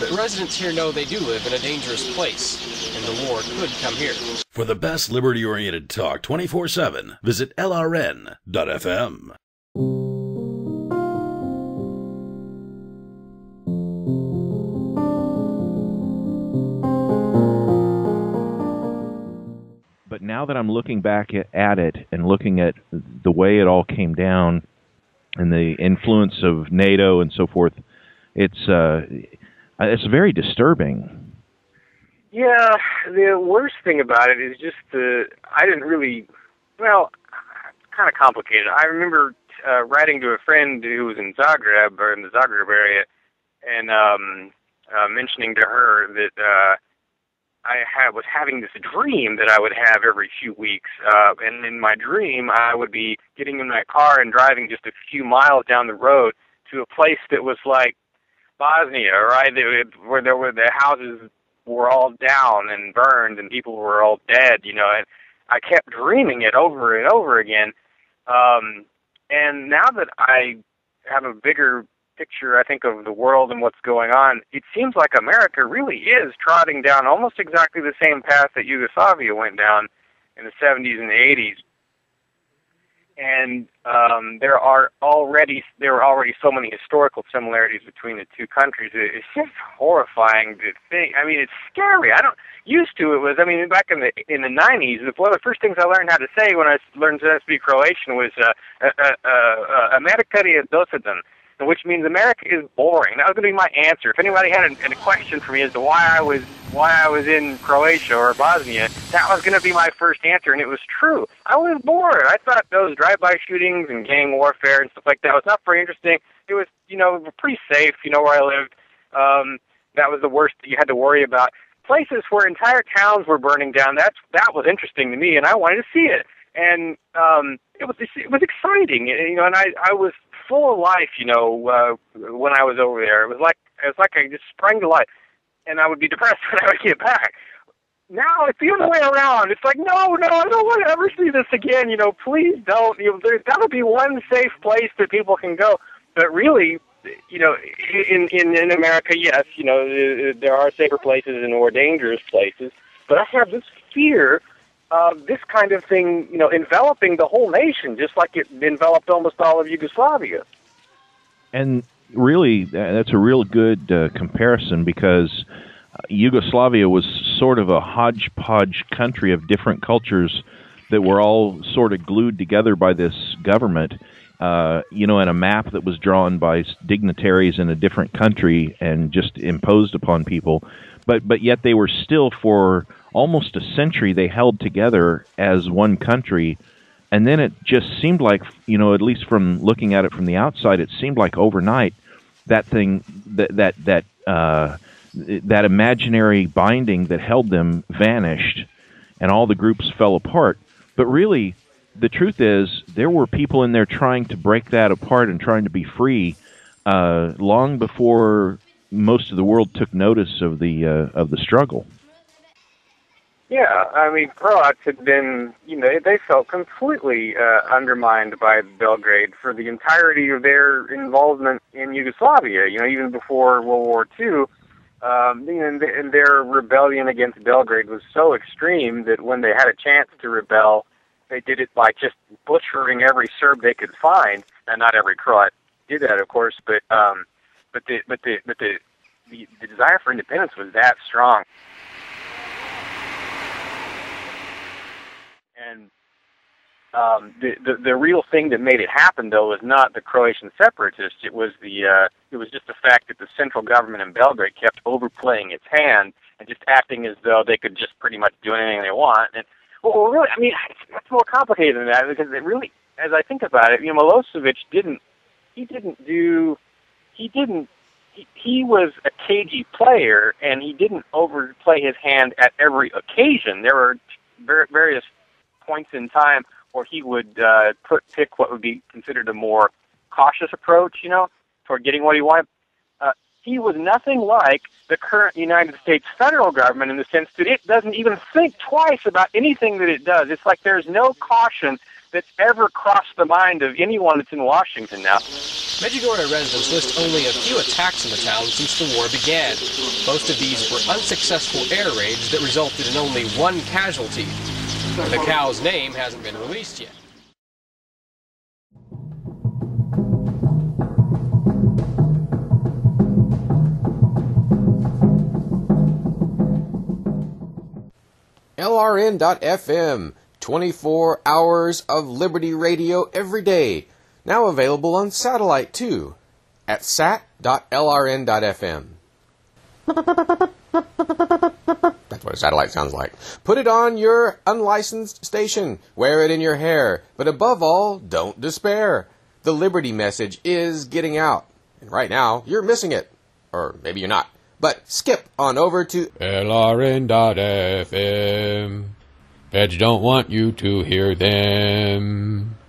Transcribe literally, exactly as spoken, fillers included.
But residents here know they do live in a dangerous place, and the war could come here. For the best liberty-oriented talk twenty-four seven, visit L R N dot F M. But now that I'm looking back at it and looking at the way it all came down and the influence of NATO and so forth, it's uh, it's very disturbing. Yeah, the worst thing about it is just the I didn't really, well, it's kind of complicated. I remember uh, writing to a friend who was in Zagreb, or in the Zagreb area, and um, uh, mentioning to her that uh, I had, was having this dream that I would have every few weeks. Uh, and in my dream, I would be getting in my car and driving just a few miles down the road to a place that was like Bosnia, right? Where there were the houses were all down and burned, and people were all dead, you know. And I kept dreaming it over and over again. Um, and now that I have a bigger picture, I think, of the world and what's going on, it seems like America really is trotting down almost exactly the same path that Yugoslavia went down in the seventies and the eighties. And um, there are already there are already so many historical similarities between the two countries. It's just horrifying to think. I mean, it's scary. I don't used to it was. I mean, back in the in the nineties, one of the first things I learned how to say when I learned to speak Croatian was uh, uh, uh, uh, "America je dosadan," which means America is boring. That was going to be my answer. If anybody had a, a question for me as to why I was why I was in Croatia or Bosnia, that was going to be my first answer, and it was true. I was bored. I thought those drive-by shootings and gang warfare and stuff like that was not very interesting. It was, you know, pretty safe, you know, where I lived. Um, that was the worst that you had to worry about. Places where entire towns were burning down, that's, that was interesting to me, and I wanted to see it. And um, it was it was exciting, you know, and I, I was full of life, you know, uh, when I was over there. It was like it was like I just sprang to life. And I would be depressed when I would get back. Now it's the other way around. It's like, no, no, I don't want to ever see this again. You know, please don't. You know, there's got to be one safe place that people can go. But really, you know, in, in, in America, yes, you know, there are safer places and more dangerous places. But I have this fear of this kind of thing, you know, enveloping the whole nation, just like it enveloped almost all of Yugoslavia. And really, that's a real good uh, comparison, because Yugoslavia was sort of a hodgepodge country of different cultures that were all sort of glued together by this government, uh, you know, and a map that was drawn by dignitaries in a different country and just imposed upon people. But, but yet they were still, for almost a century, they held together as one country. And then it just seemed like, you know, at least from looking at it from the outside, it seemed like overnight that thing, that that that uh, that imaginary binding that held them vanished, and all the groups fell apart. But really, the truth is, there were people in there trying to break that apart and trying to be free uh, long before most of the world took notice of the uh, of the struggle. Yeah, I mean, Croats had been, you know, they felt completely uh, undermined by Belgrade for the entirety of their involvement in Yugoslavia, you know, even before World War Two. Um, you know, and, and their rebellion against Belgrade was so extreme that when they had a chance to rebel, they did it by just butchering every Serb they could find. And not every Croat did that, of course, but um, but the but the but the, the, the desire for independence was that strong. And um, the, the the real thing that made it happen, though, was not the Croatian separatists. It was the uh, it was just the fact that the central government in Belgrade kept overplaying its hand and just acting as though they could just pretty much do anything they want. And well, really, I mean, it's, it's more complicated than that, because it really, as I think about it, you know, Milosevic didn't he didn't do he didn't he, he was a cagey player, and he didn't overplay his hand at every occasion. There were various points in time where he would uh, put, pick what would be considered a more cautious approach, you know, toward getting what he wanted. Uh, he was nothing like the current United States federal government in the sense that it doesn't even think twice about anything that it does. It's like there's no caution that's ever crossed the mind of anyone that's in Washington now. Medjugorje residents list only a few attacks in the town since the war began. Most of these were unsuccessful air raids that resulted in only one casualty. The cow's name hasn't been released yet. L R N dot F M, twenty-four hours of Liberty Radio every day. Now available on satellite too at sat dot L R N dot F M. That's what a satellite sounds like. Put it on your unlicensed station. Wear it in your hair. But above all, don't despair. The Liberty message is getting out. And right now, you're missing it. Or maybe you're not. But skip on over to L R N dot F M. Feds don't want you to hear them.